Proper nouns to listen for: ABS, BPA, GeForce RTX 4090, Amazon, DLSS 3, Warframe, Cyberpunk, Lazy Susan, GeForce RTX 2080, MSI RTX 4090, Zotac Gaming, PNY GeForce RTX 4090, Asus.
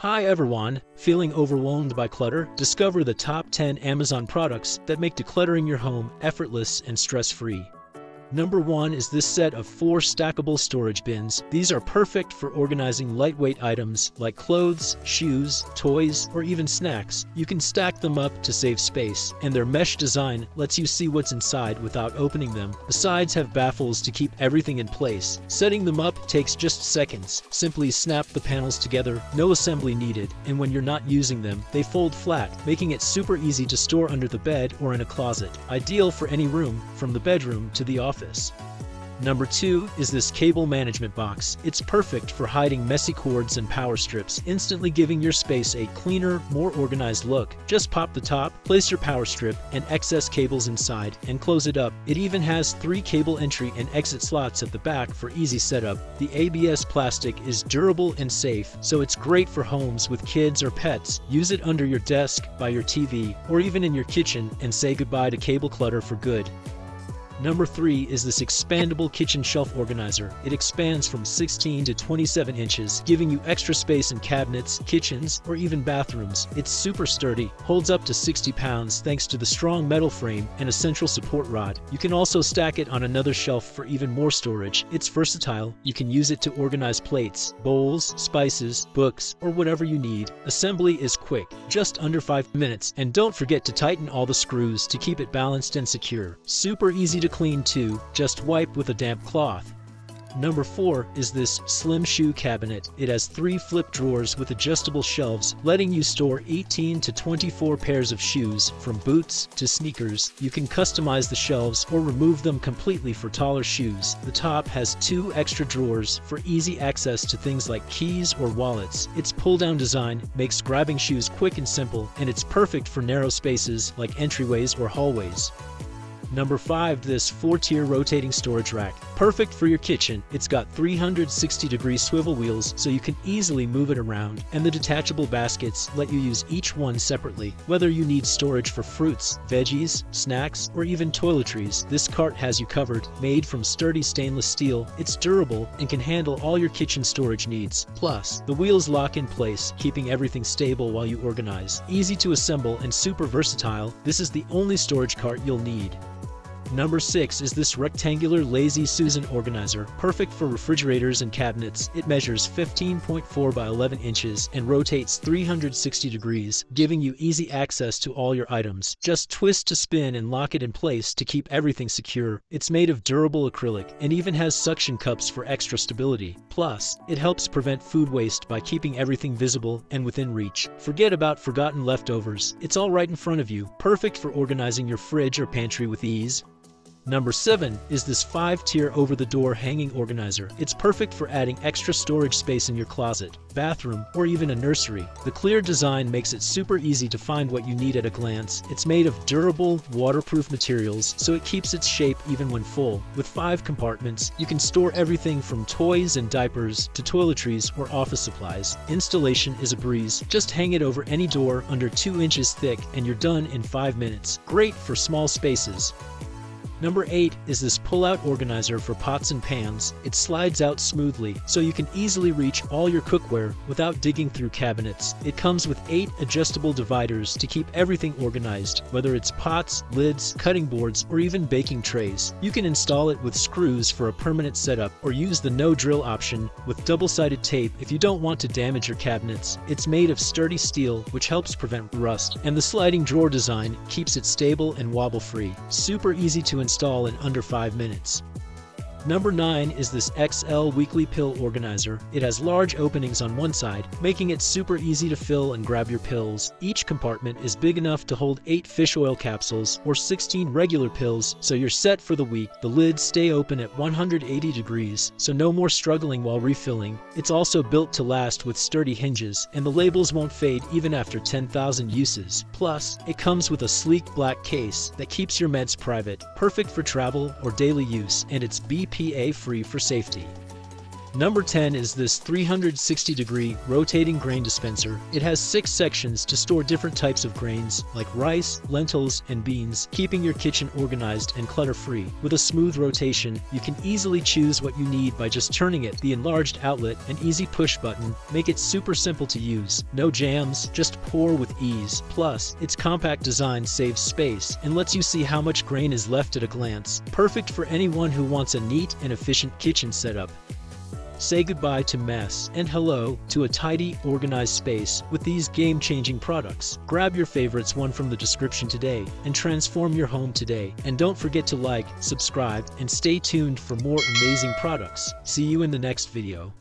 Hi everyone, feeling overwhelmed by clutter? Discover the top 10 Amazon products that make decluttering your home effortless and stress-free. Number 1 is this set of 4 stackable storage bins. These are perfect for organizing lightweight items like clothes, shoes, toys, or even snacks. You can stack them up to save space, and their mesh design lets you see what's inside without opening them. The sides have baffles to keep everything in place. Setting them up takes just seconds. Simply snap the panels together, no assembly needed, and when you're not using them, they fold flat, making it super easy to store under the bed or in a closet. Ideal for any room, from the bedroom to the office. Number 2 is this cable management box. It's perfect for hiding messy cords and power strips, instantly giving your space a cleaner, more organized look. Just pop the top, place your power strip and excess cables inside, and close it up. It even has 3 cable entry and exit slots at the back for easy setup. The ABS plastic is durable and safe, so it's great for homes with kids or pets. Use it under your desk, by your TV, or even in your kitchen, and say goodbye to cable clutter for good. Number 3 is this expandable kitchen shelf organizer. It expands from 16 to 27 inches, giving you extra space in cabinets, kitchens, or even bathrooms. It's super sturdy, holds up to 60 pounds thanks to the strong metal frame and a central support rod. You can also stack it on another shelf for even more storage. It's versatile. You can use it to organize plates, bowls, spices, books, or whatever you need. Assembly is quick, just under 5 minutes. And don't forget to tighten all the screws to keep it balanced and secure. Super easy to clean too, just wipe with a damp cloth. Number 4 is this slim shoe cabinet. It has 3 flip drawers with adjustable shelves, letting you store 18 to 24 pairs of shoes, from boots to sneakers. You can customize the shelves or remove them completely for taller shoes. The top has 2 extra drawers for easy access to things like keys or wallets. Its pull-down design makes grabbing shoes quick and simple, and it's perfect for narrow spaces like entryways or hallways. Number 5, this 4-tier rotating storage rack. Perfect for your kitchen. It's got 360-degree swivel wheels so you can easily move it around, and the detachable baskets let you use each one separately. Whether you need storage for fruits, veggies, snacks, or even toiletries, this cart has you covered. Made from sturdy stainless steel, it's durable and can handle all your kitchen storage needs. Plus, the wheels lock in place, keeping everything stable while you organize. Easy to assemble and super versatile, this is the only storage cart you'll need. Number 6 is this rectangular Lazy Susan organizer, perfect for refrigerators and cabinets. It measures 15.4 by 11 inches and rotates 360 degrees, giving you easy access to all your items. Just twist to spin and lock it in place to keep everything secure. It's made of durable acrylic and even has suction cups for extra stability. Plus, it helps prevent food waste by keeping everything visible and within reach. Forget about forgotten leftovers. It's all right in front of you, perfect for organizing your fridge or pantry with ease. Number 7 is this 5-tier over-the-door hanging organizer. It's perfect for adding extra storage space in your closet, bathroom, or even a nursery. The clear design makes it super easy to find what you need at a glance. It's made of durable, waterproof materials, so it keeps its shape even when full. With 5 compartments, you can store everything from toys and diapers to toiletries or office supplies. Installation is a breeze. Just hang it over any door under 2 inches thick, and you're done in 5 minutes. Great for small spaces. Number 8 is this pull-out organizer for pots and pans. It slides out smoothly, so you can easily reach all your cookware without digging through cabinets. It comes with 8 adjustable dividers to keep everything organized, whether it's pots, lids, cutting boards, or even baking trays. You can install it with screws for a permanent setup, or use the no-drill option with double-sided tape if you don't want to damage your cabinets. It's made of sturdy steel, which helps prevent rust, and the sliding drawer design keeps it stable and wobble-free. Super easy to install in under 5 minutes. Number 9 is this XL Weekly Pill Organizer. It has large openings on one side, making it super easy to fill and grab your pills. Each compartment is big enough to hold 8 fish oil capsules or 16 regular pills, so you're set for the week. The lids stay open at 180 degrees, so no more struggling while refilling. It's also built to last with sturdy hinges, and the labels won't fade even after 10,000 uses. Plus, it comes with a sleek black case that keeps your meds private, perfect for travel or daily use, and it's BPA-free for safety. Number 10 is this 360-degree rotating grain dispenser. It has 6 sections to store different types of grains, like rice, lentils, and beans, keeping your kitchen organized and clutter-free. With a smooth rotation, you can easily choose what you need by just turning it. The enlarged outlet and easy push button make it super simple to use. No jams, just pour with ease. Plus, its compact design saves space and lets you see how much grain is left at a glance. Perfect for anyone who wants a neat and efficient kitchen setup. Say goodbye to mess and hello to a tidy, organized space with these game-changing products. Grab your favorites one from the description today and transform your home today. And don't forget to like, subscribe, and stay tuned for more amazing products. See you in the next video.